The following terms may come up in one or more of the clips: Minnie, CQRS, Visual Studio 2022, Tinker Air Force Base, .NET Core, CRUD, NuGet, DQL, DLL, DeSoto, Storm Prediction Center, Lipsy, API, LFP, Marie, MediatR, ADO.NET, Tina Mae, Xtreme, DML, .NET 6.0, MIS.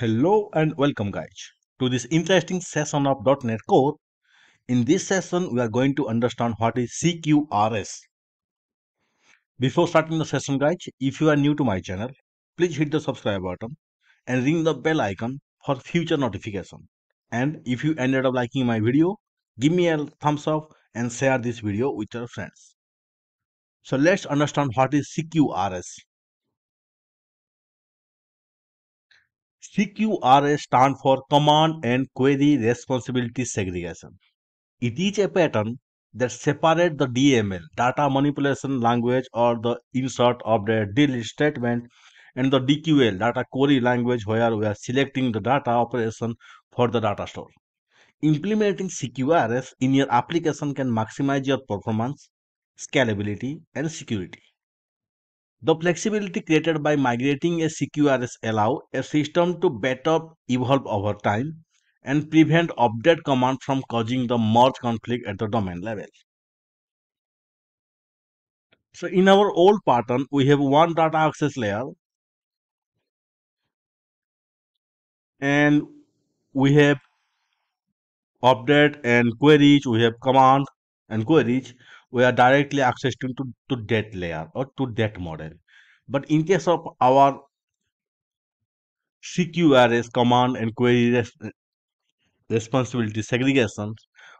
Hello and welcome guys to this interesting session of .NET Core. In this session, we are going to understand what is CQRS. Before starting the session guys, if you are new to my channel, please hit the subscribe button and ring the bell icon for future notification. And if you ended up liking my video, give me a thumbs up and share this video with your friends. So let's understand what is CQRS. CQRS stands for Command and Query Responsibility Segregation. It is a pattern that separates the DML, Data Manipulation Language, or the insert, update, delete statement, and the DQL, Data Query Language, where we are selecting the data operation for the data store. Implementing CQRS in your application can maximize your performance, scalability, and security. The flexibility created by migrating a CQRS allows a system to better evolve over time and prevent update commands from causing the merge conflict at the domain level. So in our old pattern, we have one data access layer and we have update and queries, we have command and queries. We are directly accessing to that layer or to that model. But in case of our CQRS command and query responsibility segregation,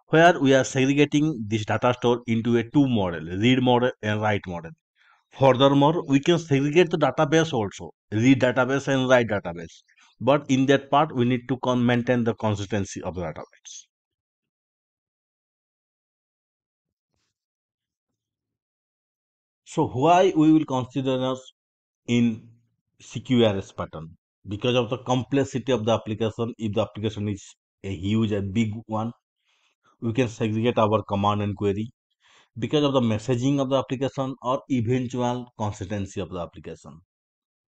where we are segregating this data store into a two model, read model and write model. Furthermore, we can segregate the database also, read database and write database. But in that part, we need to maintain the consistency of the database. So why we will consider us in CQRS pattern? Because of the complexity of the application. If the application is a huge, a big one, we can segregate our command and query. Because of the messaging of the application or eventual consistency of the application.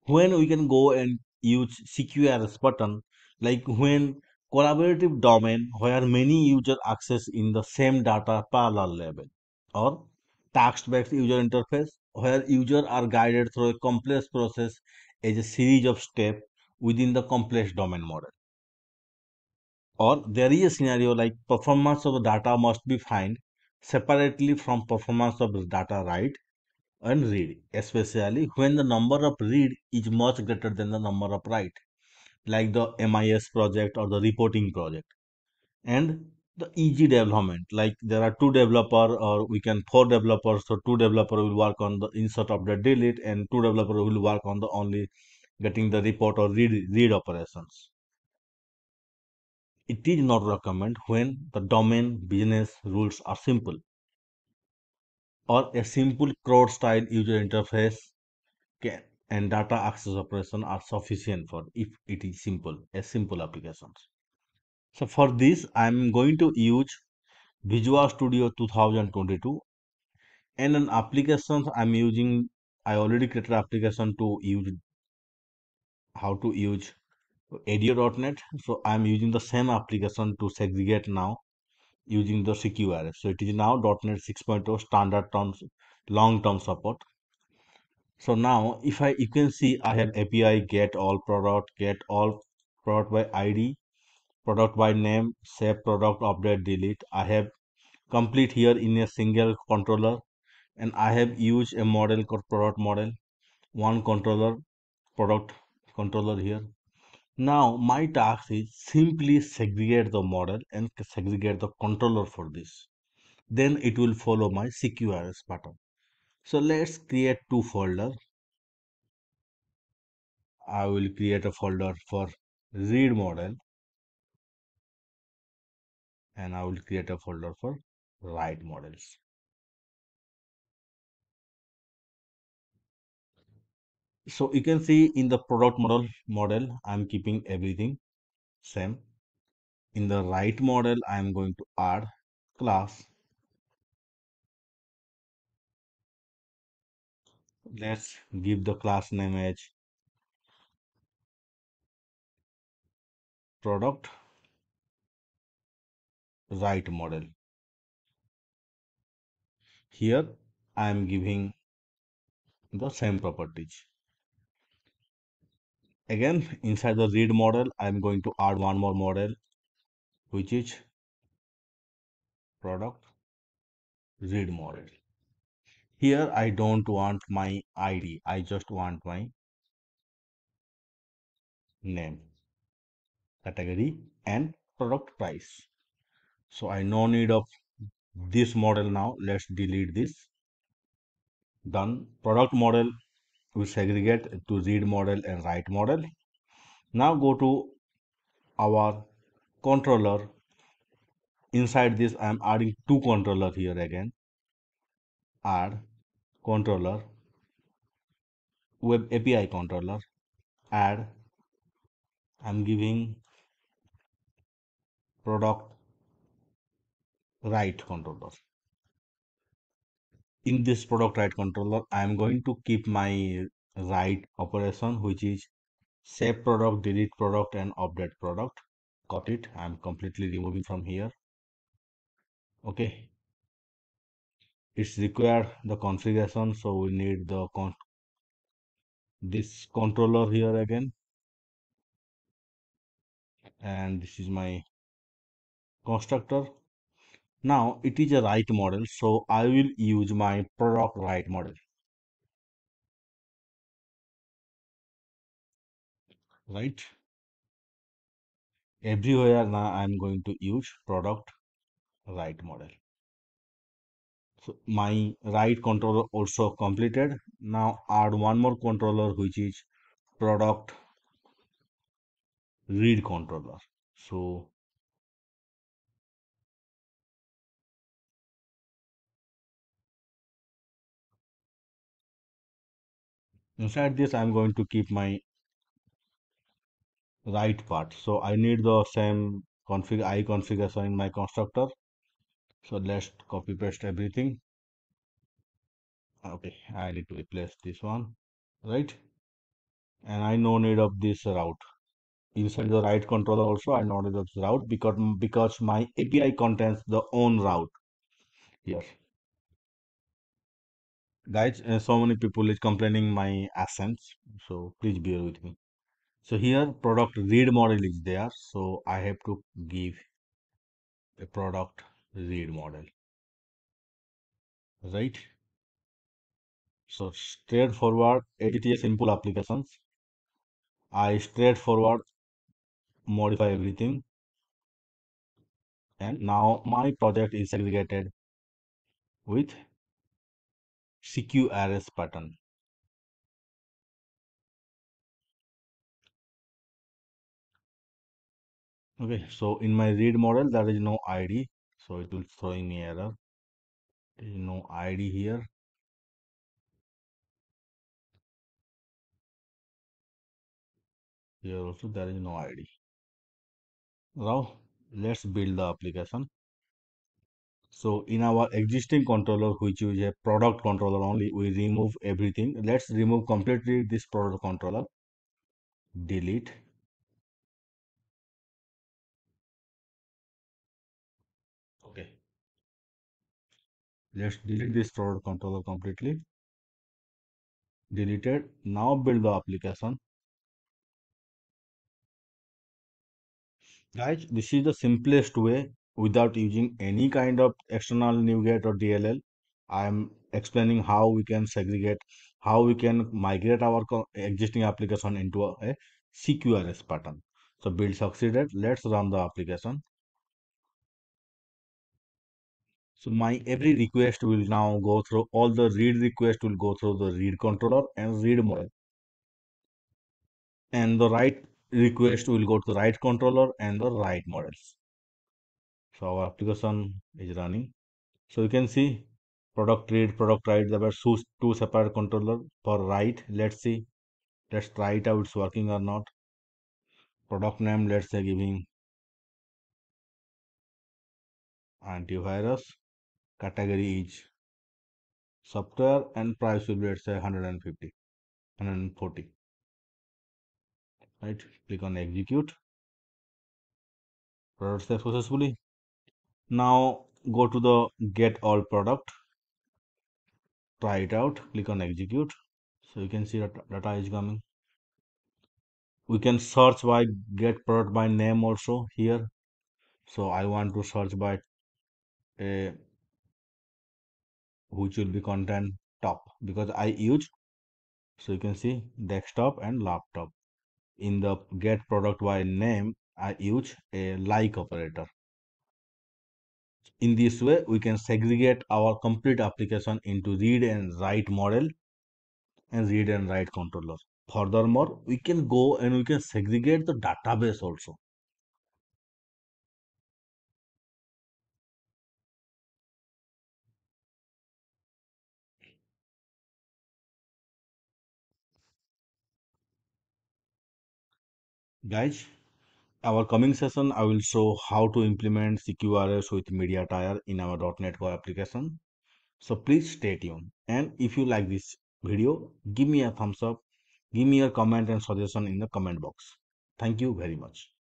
When we can go and use CQRS pattern, like when collaborative domain where many users access in the same data parallel level, or task-based user interface where users are guided through a complex process as a series of steps within the complex domain model. Or there is a scenario like performance of the data must be defined separately from performance of the data write and read, especially when the number of read is much greater than the number of write, like the MIS project or the reporting project. And the easy development, like there are two developers, or we can four developers, so two developers will work on the insert, update, delete, and two developers will work on the only getting the report or read operations. It is not recommended when the domain business rules are simple, or a simple CRUD style user interface and data access operation are sufficient for if it is simple, a simple applications. So for this, I am going to use Visual Studio 2022 and an application I already created application to use how to use ADO.NET. So I am using the same application to segregate now using the CQRS. So it is now .NET 6.0 standard terms, long-term support. So now if you can see I have API, get all product by ID, product by name, save product, update, delete. I have complete here in a single controller, and I have used a model called product model, one controller, product controller here. Now my task is simply segregate the model and segregate the controller for this. Then it will follow my CQRS pattern. So let's create two folders. I will create a folder for read model, and I will create a folder for write models. So you can see in the product model, I am keeping everything same. In the write model, I am going to add class. Let's give the class name as product write model. Here I am giving the same properties, Again, inside the read model, I'm going to add one more model, which is product read model. Here, I don't want my ID. I just want my name, category, and product price. So I no need of this model now. Let's delete this. Done. Product model we segregate to read model and write model. Now go to our controller. Inside this, I am adding two controllers here again. Add controller, web API controller, add. I'm giving product write controller. In this product write controller, I am going to keep my write operation, which is save product, delete product, and update product. Got it. I am completely removing from here. Okay. It's required the configuration, so we need the this controller here again. And this is my constructor. Now it is a write model, so I will use my product write model. Right? Everywhere now I am going to use product write model. So my write controller also completed. Now add one more controller, which is product read controller. So inside this, I'm going to keep my write part. So I need the same configuration in my constructor. So let's copy paste everything. Okay, I need to replace this one, right? And I no need of this route. Inside the write controller also I noted the route because my API contains the own route here. Guys, so many people is complaining my accents, so please bear with me. So here product read model is there, so I have to give a product read model, right? So straightforward, it is a simple applications. I straightforward modify everything, and now my project is segregated with CQRS pattern. Okay, so in my read model there is no ID, so it will throwing me error. There is no ID here. Here also there is no ID. Now let's build the application. So in our existing controller, which is a product controller only, we remove everything. Let's remove completely this product controller. Delete. Okay. Let's delete this product controller completely. Deleted. Now build the application. Guys, this is the simplest way without using any kind of external NuGet or DLL. I am explaining how we can segregate, how we can migrate our existing application into a CQRS pattern. So build succeeded. Let's run the application. So my every request will now go through, all the read request will go through the read controller and read model. And the write request will go to the write controller and the write models. So our application is running. So you can see product read, product write. There were two separate controllers for write. Let's see. Let's try it out. It's working or not. Product name. Let's say giving antivirus. Category is software and price will be, let's say, 150, 140. Right, click on execute. Product saved successfully. Now go to the get all product. Try it out. Click on execute. So you can see that data is coming. We can search by get product by name also here. So I want to search by which will be content top, because I used. So you can see desktop and laptop. In the get product by name, I use a like operator. In this way, we can segregate our complete application into read and write model and read and write controller. Furthermore, we can go and we can segregate the database also. Guys, our coming session I will show how to implement CQRS with MediatR in our .NET Core application. So please stay tuned. And if you like this video, give me a thumbs up, give me your comment and suggestion in the comment box. Thank you very much.